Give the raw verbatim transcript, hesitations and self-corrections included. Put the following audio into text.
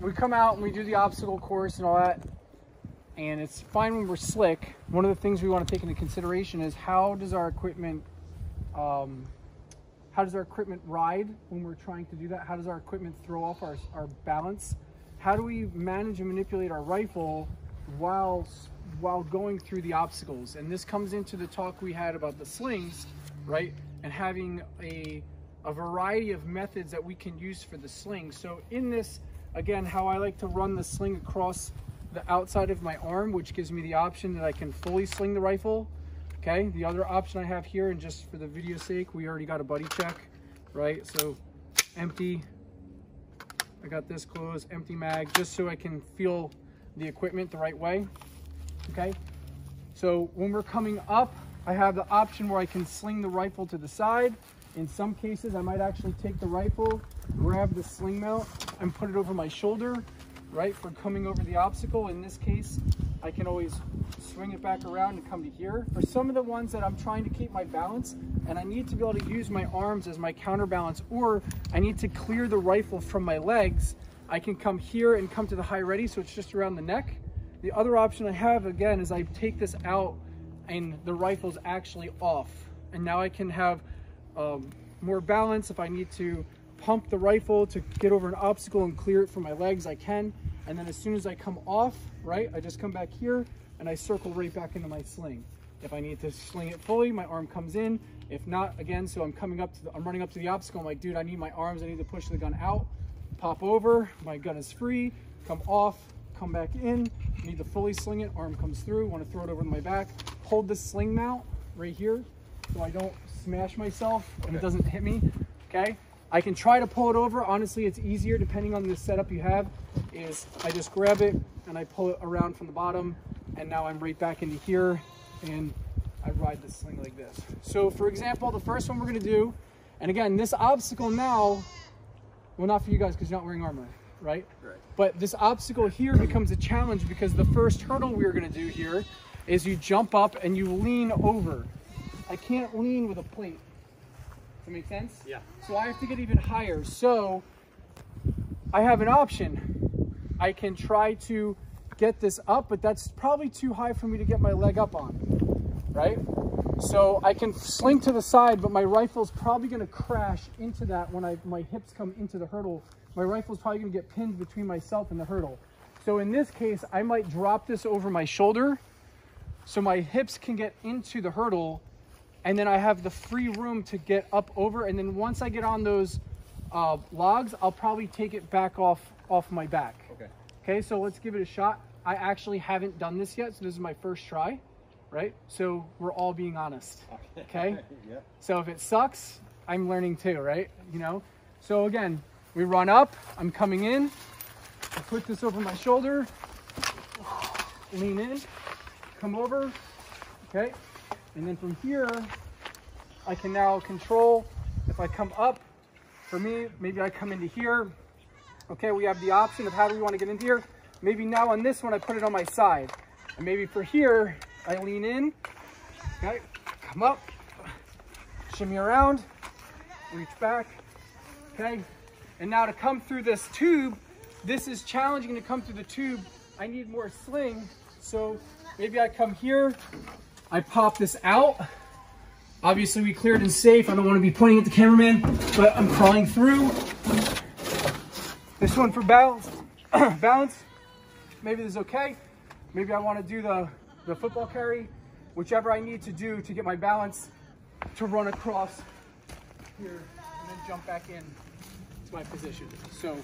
we come out and we do the obstacle course and all that, and it's fine when we're slick. One of the things we want to take into consideration is how does our equipment, um, how does our equipment ride when we're trying to do that? How does our equipment throw off our, our balance? How do we manage and manipulate our rifle while while going through the obstacles? And this comes into the talk we had about the slings, right? And having a, a variety of methods that we can use for the sling. So in this, again, how I like to run the sling across the outside of my arm, which gives me the option that I can fully sling the rifle. Okay, the other option I have here, and just for the video's sake, we already got a buddy check, right? So empty, I got this closed, empty mag, just so I can feel the equipment the right way. Okay, so when we're coming up, I have the option where I can sling the rifle to the side. In some cases, I might actually take the rifle, grab the sling mount, and put it over my shoulder, right, for coming over the obstacle. In this case, I can always swing it back around and come to here. For some of the ones that I'm trying to keep my balance, and I need to be able to use my arms as my counterbalance, or I need to clear the rifle from my legs, I can come here and come to the high ready, so it's just around the neck. The other option I have, again, is I take this out and the rifle's actually off. And now I can have um, more balance. If I need to pump the rifle to get over an obstacle and clear it from my legs, I can. And then as soon as I come off, right, I just come back here and I circle right back into my sling. If I need to sling it fully, my arm comes in. If not, again, so I'm coming up to the, I'm running up to the obstacle. I'm like, dude, I need my arms. I need to push the gun out, pop over. My gun is free, come off, come back in. Need to fully sling it, arm comes through, want to throw it over to my back, hold this sling mount right here so I don't smash myself and it doesn't hit me, okay? I can try to pull it over. Honestly, it's easier depending on the setup you have, is I just grab it and I pull it around from the bottom, and now I'm right back into here and I ride the sling like this. So for example, the first one we're gonna do, and again, this obstacle now, well, not for you guys because you're not wearing armor, right? Right. But this obstacle here becomes a challenge because the first hurdle we are gonna do here is you jump up and you lean over. I can't lean with a plate. Does that make sense? Yeah. So I have to get even higher. So I have an option. I can try to get this up, but that's probably too high for me to get my leg up on, right? So I can sling to the side, but my rifle's probably gonna crash into that when I, my hips come into the hurdle. My rifle's probably gonna get pinned between myself and the hurdle. So in this case, I might drop this over my shoulder so my hips can get into the hurdle, and then I have the free room to get up over. And then once I get on those uh, logs, I'll probably take it back off, off my back. Okay. Okay, so let's give it a shot. I actually haven't done this yet, so this is my first try, right? So we're all being honest, okay? Yeah. So if it sucks, I'm learning too, right? You know, so again, we run up, I'm coming in, I put this over my shoulder, lean in, come over, okay? And then from here, I can now control. If I come up, for me, maybe I come into here. Okay, we have the option of how do we want to get into here. Maybe now on this one, I put it on my side. And maybe for here, I lean in, okay? Come up, shimmy around, reach back, okay? And now to come through this tube, this is challenging to come through the tube. I need more sling. So maybe I come here, I pop this out. Obviously we cleared and safe. I don't want to be pointing at the cameraman, but I'm crawling through. This one for balance, balance. Maybe this is okay. Maybe I want to do the, the football carry, whichever I need to do to get my balance to run across here and then jump back in my position. So